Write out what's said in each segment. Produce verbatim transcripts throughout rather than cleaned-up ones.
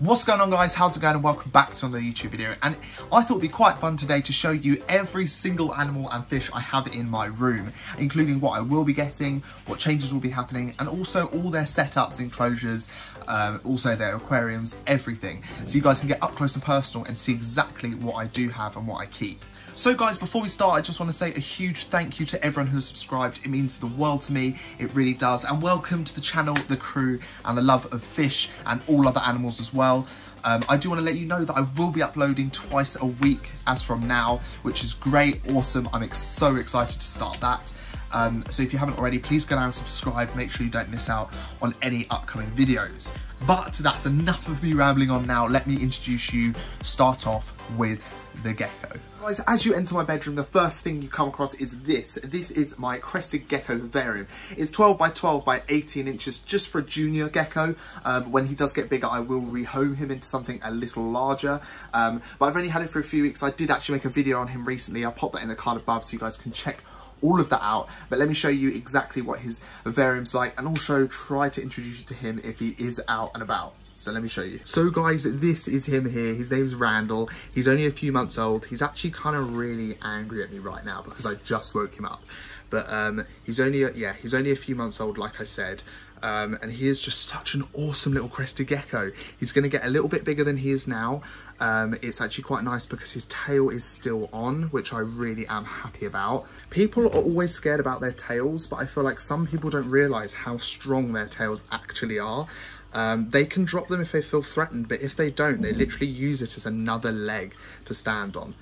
What's going on, guys? How's it going? And welcome back to another YouTube video. And I thought it'd be quite fun today to show you every single animal and fish I have in my room, including what I will be getting, what changes will be happening, and also all their setups, enclosures, um, also their aquariums, everything. So you guys can get up close and personal and see exactly what I do have and what I keep. So guys, before we start, I just want to say a huge thank you to everyone who's subscribed. It means the world to me, it really does. And welcome to the channel, the crew, and the love of fish and all other animals as well. Um, I do want to let you know that I will be uploading twice a week as from now, which is great, awesome. I'm ex so excited to start that. Um, so if you haven't already, please go down and subscribe. Make sure you don't miss out on any upcoming videos. But that's enough of me rambling on now. Let me introduce you, start off with the gecko. Guys, as you enter my bedroom, the first thing you come across is this. This is my crested gecko vivarium. It's twelve by twelve by eighteen inches just for a junior gecko. Um, when he does get bigger, I will rehome him into something a little larger. Um, but I've only had it for a few weeks. I did actually make a video on him recently. I'll pop that in the card above so you guys can check all of that out, but let me show you exactly what his vivarium's like and also try to introduce you to him if he is out and about. So let me show you. So guys, this is him here. His name's Randall. He's only a few months old. He's actually kind of really angry at me right now because I just woke him up. But um, he's only, yeah, he's only a few months old, like I said. Um, and he is just such an awesome little crested gecko. He's going to get a little bit bigger than he is now. Um, it's actually quite nice because his tail is still on, which I really am happy about. People are always scared about their tails, but I feel like some people don't realise how strong their tails actually are. Um, they can drop them if they feel threatened, but if they don't, they literally use it as another leg to stand on,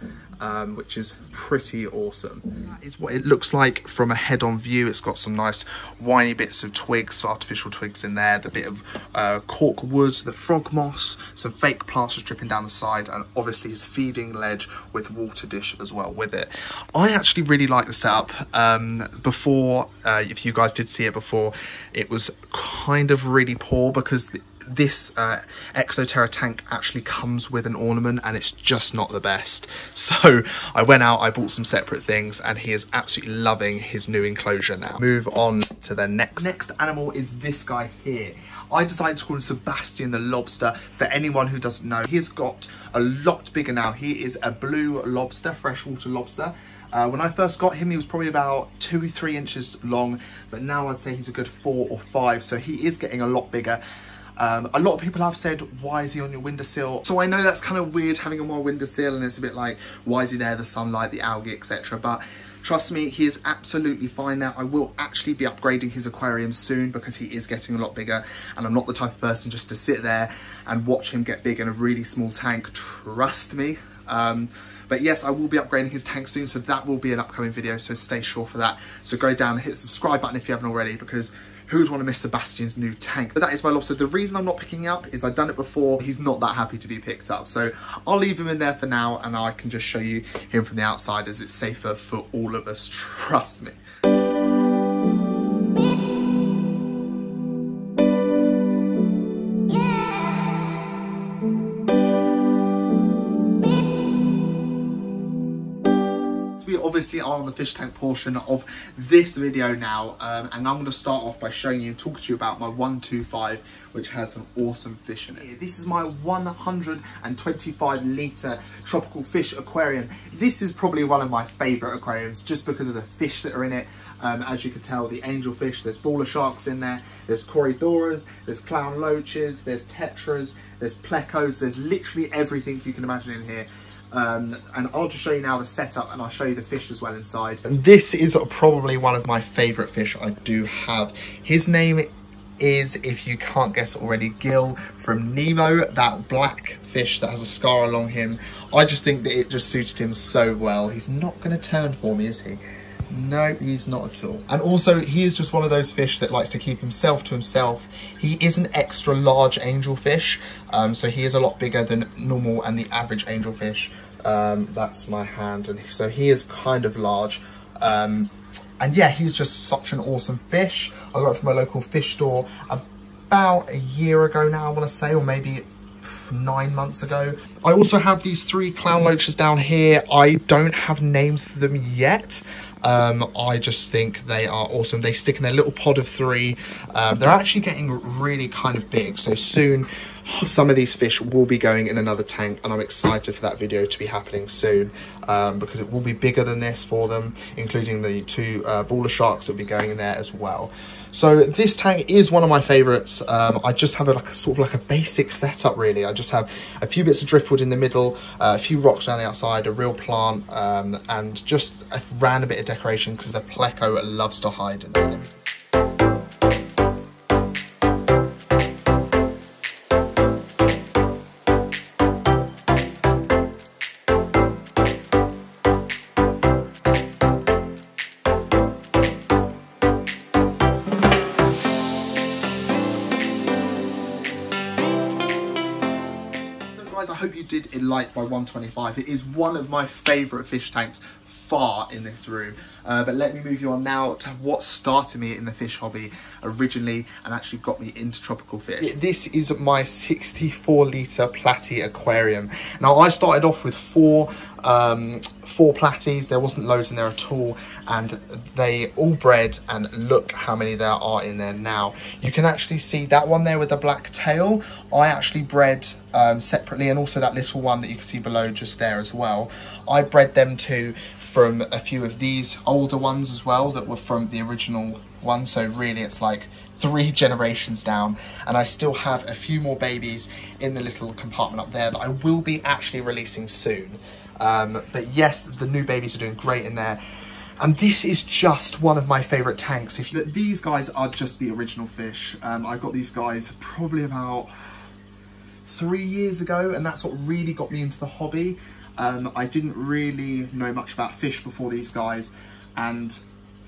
um, which is pretty awesome. That is what it looks like from a head-on view. It's got some nice whiny bits of twigs, artificial twigs in there, the bit of uh, cork wood, the frog moss, some fake plasters dripping down the side, and obviously his feeding ledge with water dish as well with it. I actually really like the setup. Um, before, uh, if you guys did see it before, it was kind of really poor because this uh, Exo-Terra tank actually comes with an ornament and it's just not the best. So I went out, I bought some separate things, and he is absolutely loving his new enclosure now. Move on to the next. Next animal is this guy here. I decided to call him Sebastian the lobster for anyone who doesn't know. He has got a lot bigger now. He is a blue lobster, freshwater lobster. Uh, when I first got him, he was probably about two, three inches long, but now I'd say he's a good four or five, so he is getting a lot bigger. Um, a lot of people have said, why is he on your windowsill? So I know that's kind of weird having him on my windowsill, and it's a bit like, why is he there, the sunlight, the algae, et cetera. But trust me, he is absolutely fine now. I will actually be upgrading his aquarium soon because he is getting a lot bigger, and I'm not the type of person just to sit there and watch him get big in a really small tank, trust me. Um, but yes, I will be upgrading his tank soon, so that will be an upcoming video, so stay sure for that. So go down and hit the subscribe button if you haven't already, because who would want to miss Sebastian's new tank? But that is my lobster. The reason I'm not picking up is I've done it before. He's not that happy to be picked up. So I'll leave him in there for now, and I can just show you him from the outside as it's safer for all of us, trust me. We obviously are on the fish tank portion of this video now, um, and I'm going to start off by showing you and talking to you about my one two five, which has some awesome fish in it. This is my one hundred twenty-five litre tropical fish aquarium. This is probably one of my favourite aquariums just because of the fish that are in it. Um, as you can tell, the angelfish, there's baller sharks in there, there's corydoras, there's clown loaches, there's tetras, there's plecos, there's literally everything you can imagine in here. Um, and I'll just show you now the setup, and I'll show you the fish as well inside. And this is probably one of my favourite fish I do have. His name is, if you can't guess already, Gil from Nemo, that black fish that has a scar along him. I just think that it just suited him so well. He's not going to turn for me, is he? No, he's not at all. And also, he is just one of those fish that likes to keep himself to himself. He is an extra large angelfish, um, so he is a lot bigger than normal and the average angelfish. Um, that's my hand, and so he is kind of large. Um, and yeah, he's just such an awesome fish. I got it from a local fish store about a year ago now, I want to say, or maybe nine months ago. I also have these three clown loaches down here. I don't have names for them yet. Um, I just think they are awesome. They stick in their little pod of three. Um, they're actually getting really kind of big, so soon some of these fish will be going in another tank, and I'm excited for that video to be happening soon, um, because it will be bigger than this for them, including the two uh, baller sharks that will be going in there as well. So this tank is one of my favorites. um, I just have a, like a sort of like a basic setup really. I just have a few bits of driftwood in the middle, uh, a few rocks down the outside, a real plant, um, and just a random bit of decoration because the pleco loves to hide in there. I hope you did like by one twenty-five. It is one of my favourite fish tanks far in this room, uh, but let me move you on now to what started me in the fish hobby originally and actually got me into tropical fish. This is my sixty-four litre platy aquarium. Now I started off with four um, four platies. There wasn't loads in there at all, and they all bred, and look how many there are in there now. You can actually see that one there with the black tail, I actually bred um, separately, and also that little one that you can see below just there as well. I bred them too from a few of these older ones as well that were from the original one, so really it's like three generations down, and I still have a few more babies in the little compartment up there that I will be actually releasing soon. Um, but yes, the new babies are doing great in there. And this is just one of my favourite tanks. If you, these guys are just the original fish. Um, I got these guys probably about three years ago, and that's what really got me into the hobby. Um, I didn't really know much about fish before these guys, and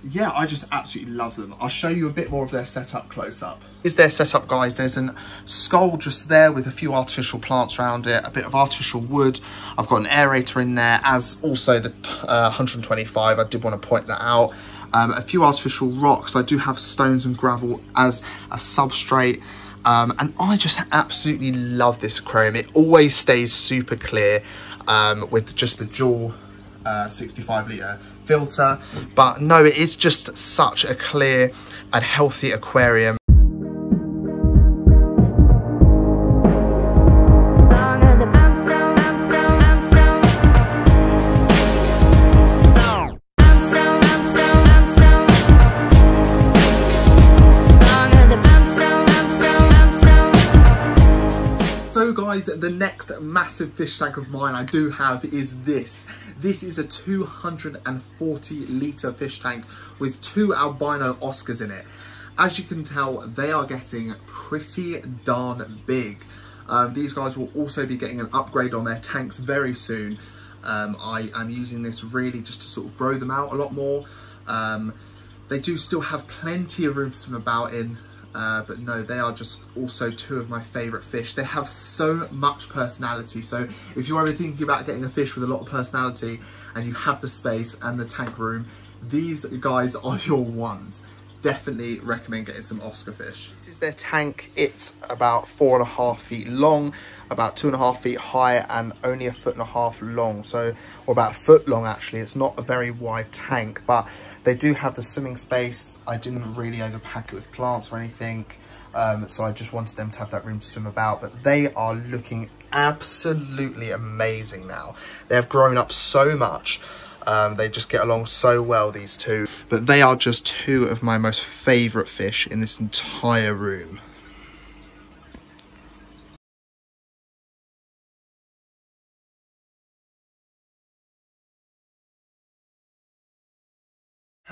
yeah, I just absolutely love them. I'll show you a bit more of their setup close up. Here's their setup, guys. There's a skull just there with a few artificial plants around it, a bit of artificial wood. I've got an aerator in there, as also the uh, one twenty-five. I did want to point that out. Um, a few artificial rocks. I do have stones and gravel as a substrate. Um, and I just absolutely love this aquarium. It always stays super clear um, with just the dual uh, sixty-five litre filter. But no, it is just such a clear and healthy aquarium. The next massive fish tank of mine I do have is this. This is a two hundred forty litre fish tank with two albino Oscars in it. As you can tell, they are getting pretty darn big. Um, these guys will also be getting an upgrade on their tanks very soon. Um, I am using this really just to sort of grow them out a lot more. Um, they do still have plenty of room to swim about in. Uh, but no, they are just also two of my favourite fish. They have so much personality, so if you're ever thinking about getting a fish with a lot of personality and you have the space and the tank room, these guys are your ones. Definitely recommend getting some Oscar fish. This is their tank. It's about four and a half feet long, about two and a half feet high, and only a foot and a half long, so or about a foot long actually. It's not a very wide tank, but they do have the swimming space. I didn't really overpack it with plants or anything, um, so I just wanted them to have that room to swim about. But they are looking absolutely amazing now. They have grown up so much. Um, they just get along so well, these two. But they are just two of my most favourite fish in this entire room.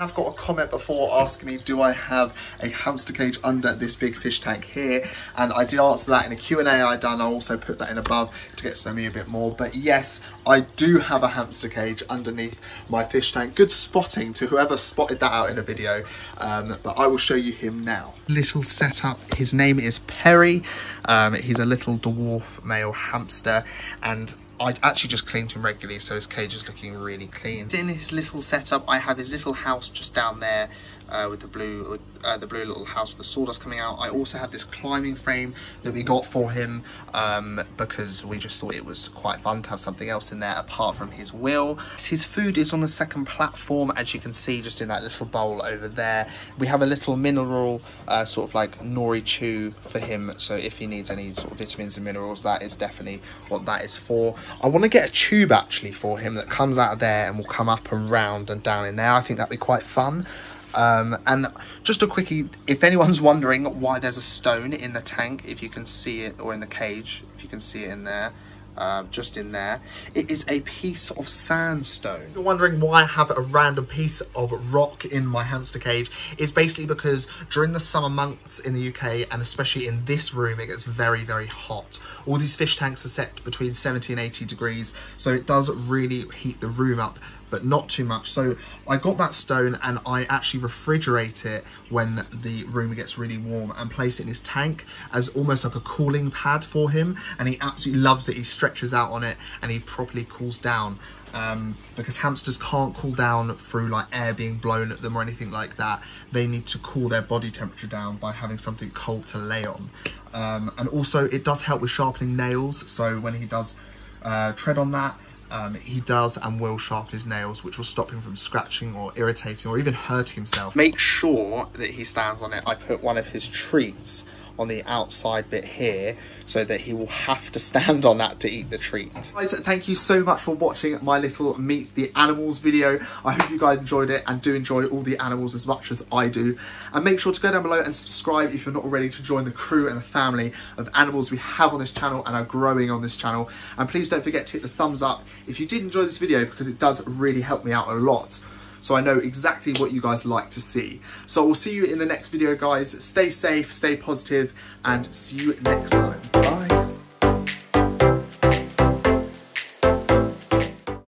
I've got a comment before asking me, do I have a hamster cage under this big fish tank here? And I did answer that in a Q and A I done. I'll also put that in above to get to know me a bit more. But yes, I do have a hamster cage underneath my fish tank. Good spotting to whoever spotted that out in a video. Um, but I will show you him now. Little setup. His name is Perry. Um, he's a little dwarf male hamster, and I actually just cleaned him regularly, so his cage is looking really clean. In his little setup, I have his little house just down there, uh, with the blue uh, the blue little house with the sawdust coming out. I also have this climbing frame that we got for him um, because we just thought it was quite fun to have something else in there apart from his wheel. His food is on the second platform, as you can see, just in that little bowl over there. We have a little mineral uh, sort of like nori chew for him, so if he needs any sort of vitamins and minerals, that is definitely what that is for. I want to get a tube actually for him that comes out of there and will come up and round and down in there. I think that'd be quite fun. Um, and just a quickie, if anyone's wondering why there's a stone in the tank, if you can see it, or in the cage, if you can see it in there, uh, just in there, it is a piece of sandstone. If you're wondering why I have a random piece of rock in my hamster cage, it's basically because during the summer months in the U K, and especially in this room, it gets very, very hot. All these fish tanks are set between seventy and eighty degrees, so it does really heat the room up, but not too much. So I got that stone and I actually refrigerate it when the room gets really warm and place it in his tank as almost like a cooling pad for him. And he absolutely loves it. He stretches out on it and he properly cools down. Um, because hamsters can't cool down through like air being blown at them or anything like that. They need to cool their body temperature down by having something cold to lay on. Um, and also it does help with sharpening nails. So when he does uh, tread on that, Um, he does and will sharpen his nails, which will stop him from scratching or irritating or even hurting himself. Make sure that he stands on it. I put one of his treats on the outside bit here so that he will have to stand on that to eat the treat. Guys, thank you so much for watching my little Meet the Animals video. I hope you guys enjoyed it and do enjoy all the animals as much as I do. And make sure to go down below and subscribe if you're not already to join the crew and the family of animals we have on this channel and are growing on this channel. And please don't forget to hit the thumbs up if you did enjoy this video, because it does really help me out a lot, so I know exactly what you guys like to see. So we'll see you in the next video, guys. Stay safe, stay positive, and see you next time. Bye.